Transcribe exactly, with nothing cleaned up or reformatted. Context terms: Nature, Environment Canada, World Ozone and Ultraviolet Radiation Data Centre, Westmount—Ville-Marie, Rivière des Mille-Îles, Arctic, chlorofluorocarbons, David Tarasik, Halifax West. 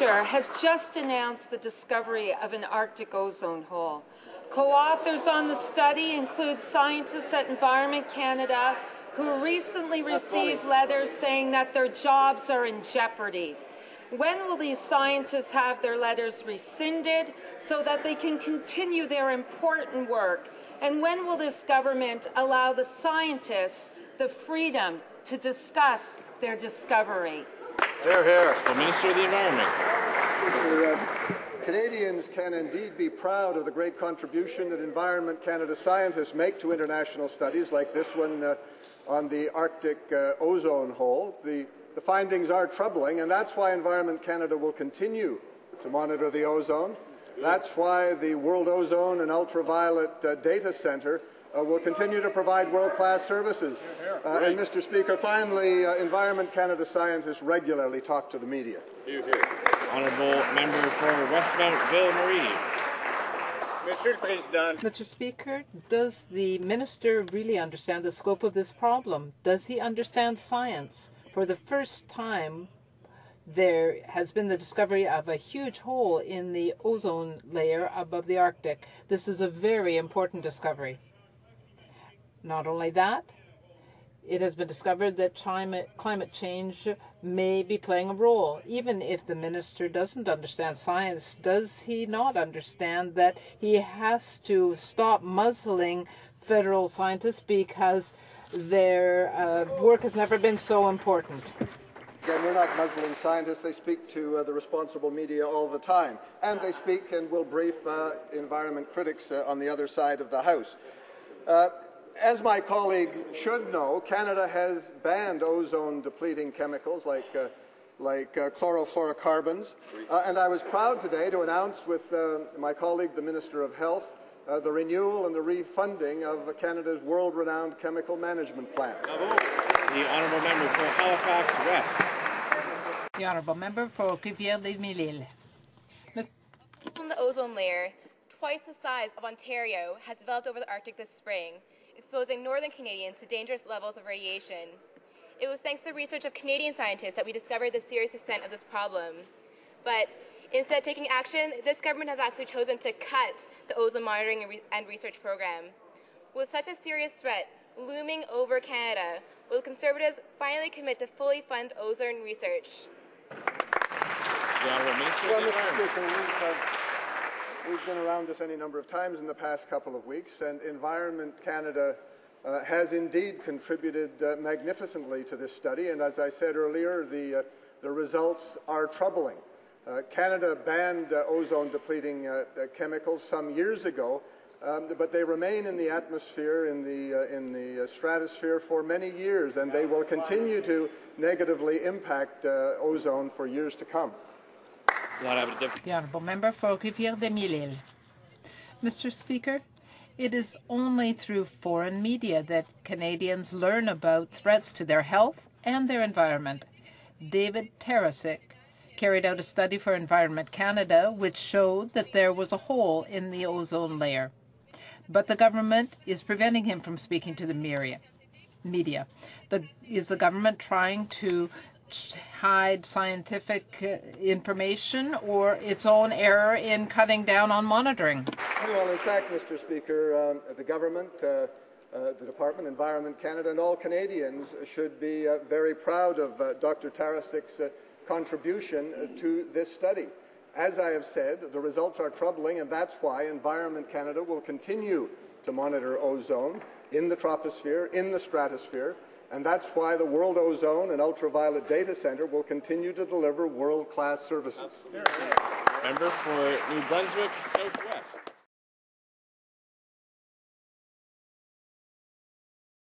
Nature has just announced the discovery of an Arctic ozone hole. Co-authors on the study include scientists at Environment Canada, who recently received letters saying that their jobs are in jeopardy. When will these scientists have their letters rescinded so that they can continue their important work? And when will this government allow the scientists the freedom to discuss their discovery? They're here. The Minister of the Environment. Canadians can indeed be proud of the great contribution that Environment Canada scientists make to international studies like this one uh, on the Arctic uh, ozone hole. The, the findings are troubling, and that's why Environment Canada will continue to monitor the ozone. That's why the World Ozone and Ultraviolet uh, Data Centre uh, will continue to provide world-class services. Uh, and, Mister Speaker, finally, uh, Environment Canada scientists regularly talk to the media. Here, here. Honourable Member for Westmount—Ville-Marie. Mister Speaker, does the Minister really understand the scope of this problem? Does he understand science? For the first time, there has been the discovery of a huge hole in the ozone layer above the Arctic. This is a very important discovery. Not only that, it has been discovered that climate change may be playing a role. Even if the minister doesn't understand science, does he not understand that he has to stop muzzling federal scientists because their uh, work has never been so important? Again, we're not muzzling scientists. They speak to uh, the responsible media all the time. And they speak and will brief uh, environment critics uh, on the other side of the House. Uh, As my colleague should know, Canada has banned ozone-depleting chemicals like, uh, like uh, chlorofluorocarbons. Uh, and I was proud today to announce with uh, my colleague, the Minister of Health, uh, the renewal and the refunding of Canada's world-renowned chemical management plan. The Honourable Member for Halifax West. The Honourable Member for Rivière des Mille-Îles. On the ozone layer, twice the size of Ontario, has developed over the Arctic this spring, exposing northern Canadians to dangerous levels of radiation. It was thanks to the research of Canadian scientists that we discovered the serious extent of this problem. But instead of taking action, this government has actually chosen to cut the ozone monitoring and, re and research program. With such a serious threat looming over Canada, will Conservatives finally commit to fully fund ozone research? We've been around this any number of times in the past couple of weeks, and Environment Canada uh, has indeed contributed uh, magnificently to this study, and as I said earlier, the, uh, the results are troubling. Uh, Canada banned uh, ozone-depleting uh, uh, chemicals some years ago, um, but they remain in the atmosphere, in the, uh, in the uh, stratosphere for many years, and they will continue to negatively impact uh, ozone for years to come. The Honourable Member for Rivière des Mille-Îles. Mister Speaker, it is only through foreign media that Canadians learn about threats to their health and their environment. David Tarasik carried out a study for Environment Canada which showed that there was a hole in the ozone layer. But the government is preventing him from speaking to the media. The, is the government trying to hide scientific uh, information or its own error in cutting down on monitoring? Well, in fact, Mister Speaker, um, the government, uh, uh, the Department, Environment Canada, and all Canadians should be uh, very proud of uh, Doctor Tarasik's uh, contribution uh, to this study. As I have said, the results are troubling, and that's why Environment Canada will continue to monitor ozone in the troposphere, in the stratosphere. And that's why the World Ozone and Ultraviolet Data Centre will continue to deliver world-class services. Member for New Brunswick Southwest.